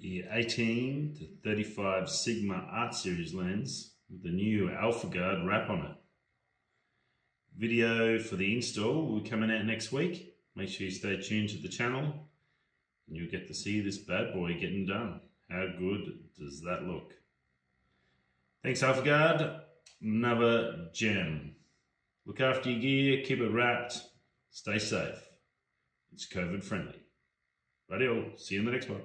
the 18-35 Sigma Art Series lens with the new AlphaGuard wrap on it. Video for the install will be coming out next week. Make sure you stay tuned to the channel and you'll get to see this bad boy getting done. How good does that look? Thanks AlphaGuard, another gem. Look after your gear, keep it wrapped, stay safe. It's COVID friendly. Radio, see you in the next one.